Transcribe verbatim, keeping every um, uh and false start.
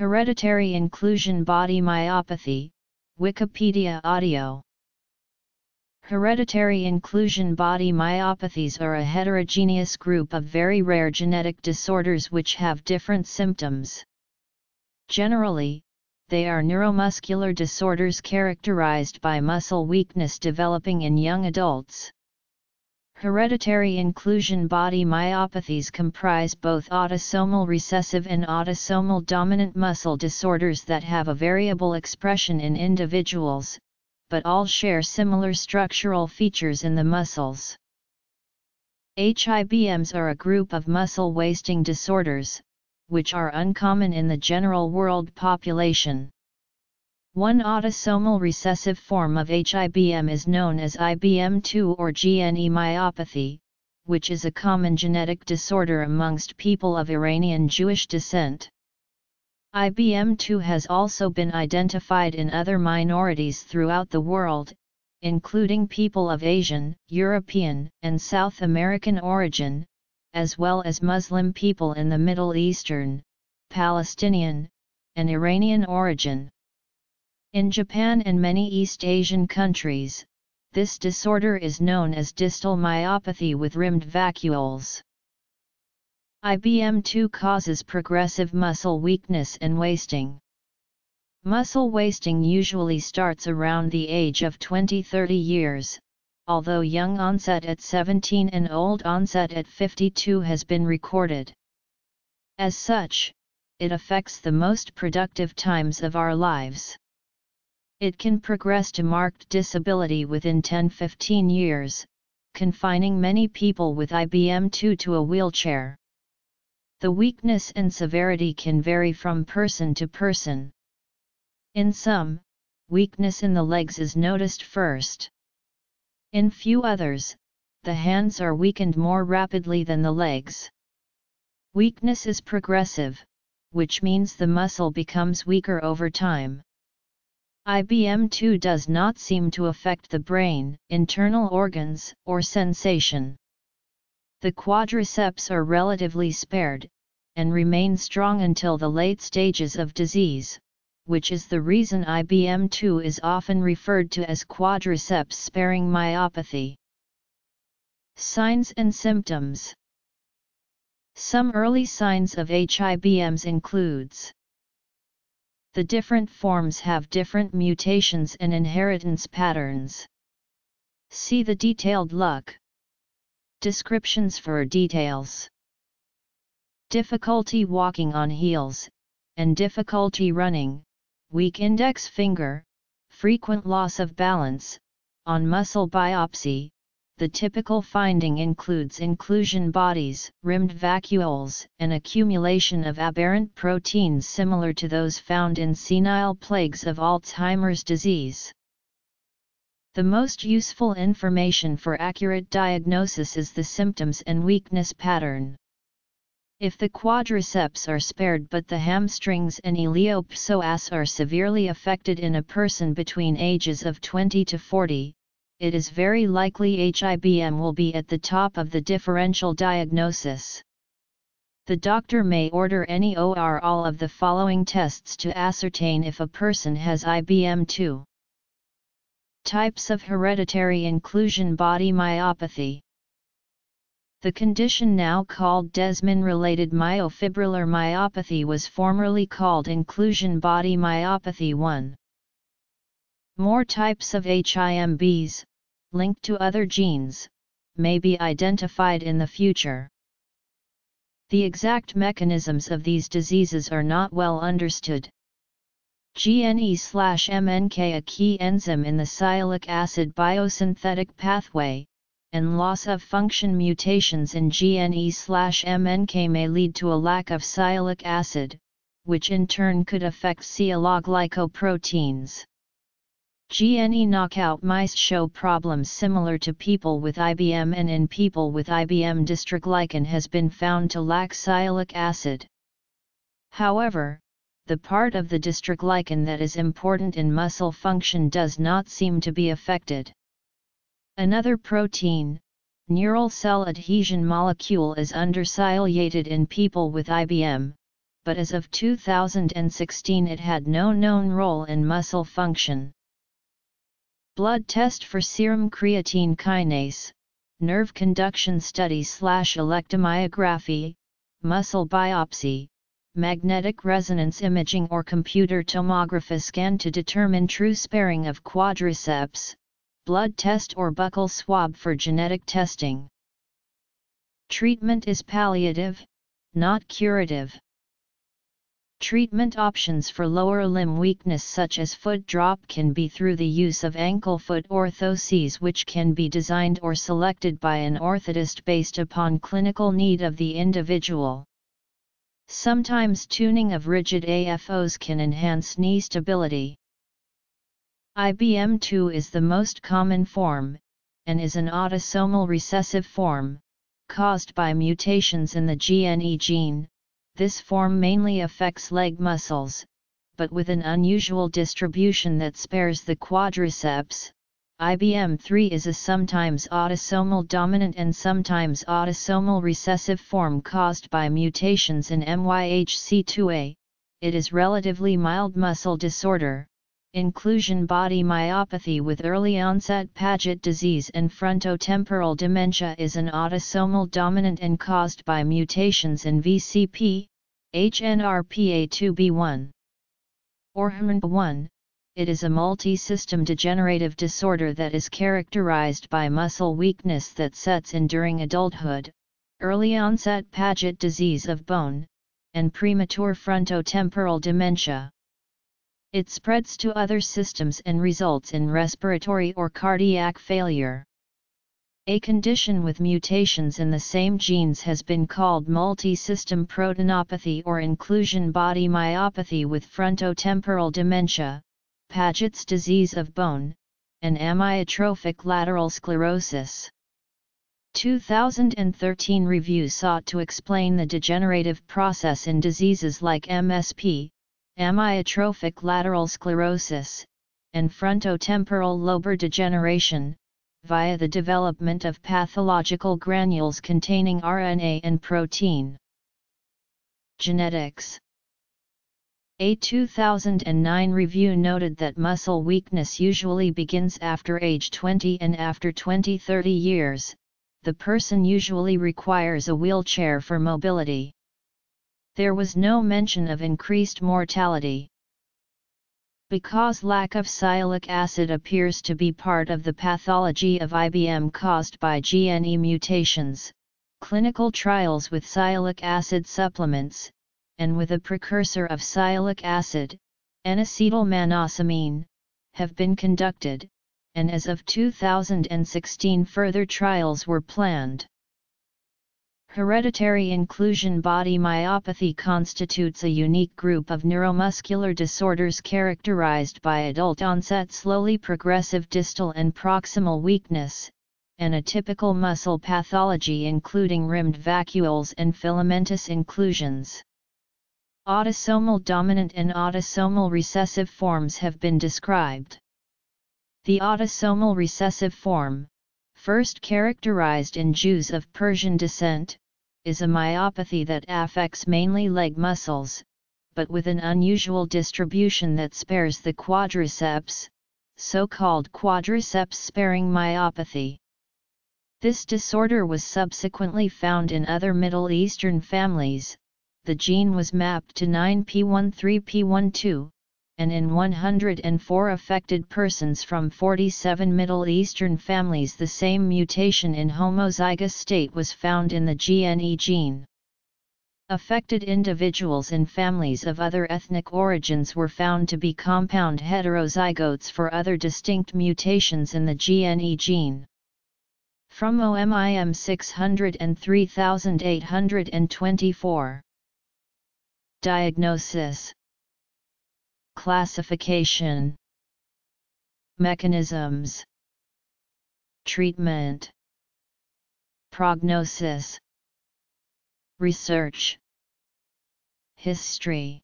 Hereditary Inclusion Body Myopathy, Wikipedia Audio. Hereditary inclusion body myopathies are a heterogeneous group of very rare genetic disorders which have different symptoms. Generally, they are neuromuscular disorders characterized by muscle weakness developing in young adults. Hereditary inclusion body myopathies comprise both autosomal recessive and autosomal dominant muscle disorders that have a variable expression in individuals, but all share similar structural features in the muscles. H I B Ms are a group of muscle wasting disorders, which are uncommon in the general world population. One autosomal recessive form of H I B M is known as I B M two or G N E myopathy, which is a common genetic disorder amongst people of Iranian Jewish descent. I B M two has also been identified in other minorities throughout the world, including people of Asian, European, and South American origin, as well as Muslim people in the Middle Eastern, Palestinian, and Iranian origin. In Japan and many East Asian countries, this disorder is known as distal myopathy with rimmed vacuoles. I B M two causes progressive muscle weakness and wasting. Muscle wasting usually starts around the age of twenty to thirty years, although young onset at seventeen and old onset at fifty-two has been recorded. As such, it affects the most productive times of our lives. It can progress to marked disability within ten to fifteen years, confining many people with I B M two to a wheelchair. The weakness and severity can vary from person to person. In some, weakness in the legs is noticed first. In few others, the hands are weakened more rapidly than the legs. Weakness is progressive, which means the muscle becomes weaker over time. I B M two does not seem to affect the brain, internal organs, or sensation. The quadriceps are relatively spared, and remain strong until the late stages of disease, which is the reason I B M two is often referred to as quadriceps-sparing myopathy. Signs and symptoms. Some early signs of H I B Ms includes: the different forms have different mutations and inheritance patterns. See the detailed L U C. Descriptions for details. Difficulty walking on heels, and difficulty running, weak index finger, frequent loss of balance. On muscle biopsy, the typical finding includes inclusion bodies, rimmed vacuoles, and accumulation of aberrant proteins similar to those found in senile plagues of Alzheimer's disease. The most useful information for accurate diagnosis is the symptoms and weakness pattern. If the quadriceps are spared but the hamstrings and iliopsoas are severely affected in a person between ages of twenty to forty, it is very likely H I B M will be at the top of the differential diagnosis. The doctor may order any or all of the following tests to ascertain if a person has I B M two. Types of hereditary inclusion body myopathy. The condition now called desmin-related myofibrillar myopathy was formerly called inclusion body myopathy one. More types of H I M Bs, linked to other genes, may be identified in the future. The exact mechanisms of these diseases are not well understood. G N E M N K, a key enzyme in the sialic acid biosynthetic pathway, and loss-of-function mutations in G N E M N K may lead to a lack of sialic acid, which in turn could affect sialoglycoproteins. G N E knockout mice show problems similar to people with I B M, and in people with I B M dystroglycan has been found to lack sialic acid. However, the part of the dystroglycan that is important in muscle function does not seem to be affected. Another protein, neural cell adhesion molecule, is undersialiated in people with I B M, but as of two thousand sixteen it had no known role in muscle function. Blood test for serum creatine kinase, nerve conduction study slash electromyography, muscle biopsy, magnetic resonance imaging or computer tomography scan to determine true sparing of quadriceps, blood test or buccal swab for genetic testing. Treatment is palliative, not curative. Treatment options for lower limb weakness such as foot drop can be through the use of ankle-foot orthoses, which can be designed or selected by an orthotist based upon clinical need of the individual. Sometimes tuning of rigid A F Os can enhance knee stability. I B M two is the most common form, and is an autosomal recessive form, caused by mutations in the G N E gene. This form mainly affects leg muscles, but with an unusual distribution that spares the quadriceps. I B M three is a sometimes autosomal dominant and sometimes autosomal recessive form caused by mutations in M Y H C two A, it is relatively mild muscle disorder, inclusion body myopathy with early onset Paget disease, and frontotemporal dementia is an autosomal dominant and caused by mutations in V C P, H N R P A two B one, or H N M B one. It is a multi-system degenerative disorder that is characterized by muscle weakness that sets in during adulthood, early-onset Paget disease of bone, and premature frontotemporal dementia. It spreads to other systems and results in respiratory or cardiac failure. A condition with mutations in the same genes has been called multi-system proteinopathy or inclusion body myopathy with frontotemporal dementia, Paget's disease of bone, and amyotrophic lateral sclerosis. two thousand thirteen review sought to explain the degenerative process in diseases like M S P, amyotrophic lateral sclerosis, and frontotemporal lobar degeneration, via the development of pathological granules containing R N A and protein. Genetics. A two thousand nine review noted that muscle weakness usually begins after age twenty, and after twenty to thirty years, the person usually requires a wheelchair for mobility. There was no mention of increased mortality. Because lack of sialic acid appears to be part of the pathology of I B M caused by G N E mutations, clinical trials with sialic acid supplements, and with a precursor of sialic acid, N acetylmannosamine, have been conducted, and as of two thousand sixteen further trials were planned. Hereditary inclusion body myopathy constitutes a unique group of neuromuscular disorders characterized by adult-onset slowly progressive distal and proximal weakness, and atypical muscle pathology including rimmed vacuoles and filamentous inclusions. Autosomal dominant and autosomal recessive forms have been described. The autosomal recessive form, first characterized in Jews of Persian descent, is a myopathy that affects mainly leg muscles, but with an unusual distribution that spares the quadriceps, so-called quadriceps-sparing myopathy. This disorder was subsequently found in other Middle Eastern families. The gene was mapped to nine P thirteen P twelve, and in one hundred four affected persons from forty-seven Middle Eastern families the same mutation in homozygous state was found in the G N E gene. Affected individuals in families of other ethnic origins were found to be compound heterozygotes for other distinct mutations in the G N E gene. From O M I M six hundred three thousand eight hundred twenty-four. Diagnosis, classification, mechanisms, treatment, prognosis, research, history.